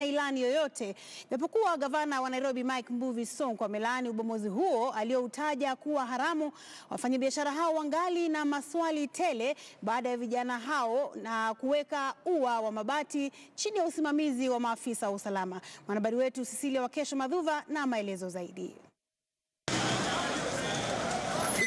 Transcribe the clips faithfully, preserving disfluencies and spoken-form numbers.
Ilani yoyote. Japokuwa gavana wa Nairobi Mike Mbuvi Sonko amelaani ubomozi huo alioutaja kuwa haramu, wafanyabiashara hao wangali na maswali tele baada ya vijana hao na kuweka ua wa mabati chini ya usimamizi wa maafisa wa usalama. Mwanahabari wetu Cecilia Wakesho Mwadhuva na maelezo zaidi.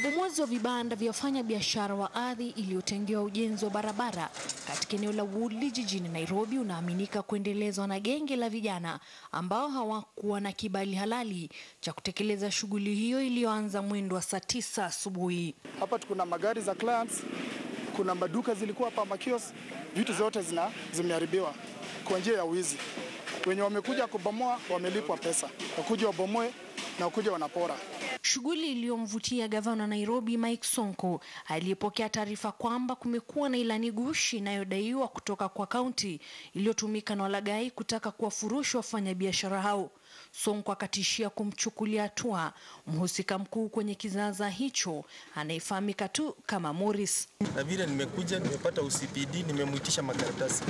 Ubomozi wa vibanda vya wafanyabiashara wa ardhi iliyotengewa ujenzi wa barabara katika eneo la Woodley jijini Nairobi unaaminika kuendelezwa na genge la vijana ambao hawakuwa na kibali halali cha kutekeleza shughuli hiyo iliyoanza mwendo wa saa tisa asubuhi. Hapa kuna magari za clients, kuna maduka zilikuwa hapa, makios, vitu zote zina zimeharibiwa kwa njia ya wizi. Wenye wamekuja kubomoa wamelipwa pesa, wakuja wabomoe na wakuja wanapora. Shughuli iliyomvutia gavana Nairobi Mike Sonko aliyepokea taarifa kwamba kumekuwa na ilani gushi inayodaiwa kutoka kwa kaunti iliyotumika na walagai kutaka kuwafurushwa wafanyabiashara hao. Sonko akatishia kumchukulia hatua mhusika mkuu kwenye kizaza hicho anayefahamika tu kama Morris. Na vile nimekuja nimepata U C P D, nimemuitisha makaratasi.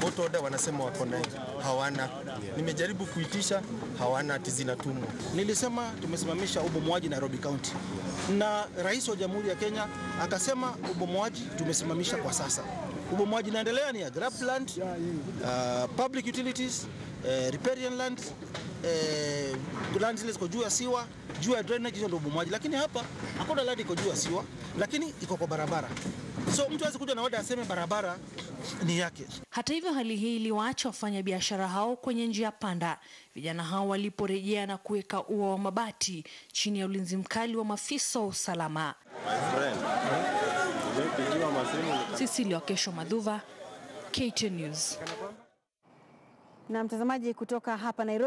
Both order wanasema wako nayo, hawana. Nimejaribu kuitisha, hawana, tizinatumwa. Nilisema tumesimamisha ubomoaji Nairobi County. Na rais wa Jamhuri ya Kenya akasema ubomoaji tumesimamisha kwa sasa. Ubomoaji naendelea ni ya grapeland, uh, public utilities, uh, riparian land, eh land zile ziko juu ya siwa, juu ya drainage, ndio ubomoaji. Lakini hapa hakuna land iko juu ya siwa, lakini iko kwa barabara. So mtu hawezi kuja na order aseme barabara ni yake. Hata hivyo, hali hii iliwaacha wafanyabiashara hao kwenye njia panda. Vijana hao waliporejea na kuweka ua wa mabati chini ya ulinzi mkali wa maafisa wa usalama. Cecilia Wakesho Mwadhuva, K T N News. Na mtazamaji kutoka hapa Nairobi.